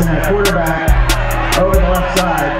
Johnson at quarterback, over the left side.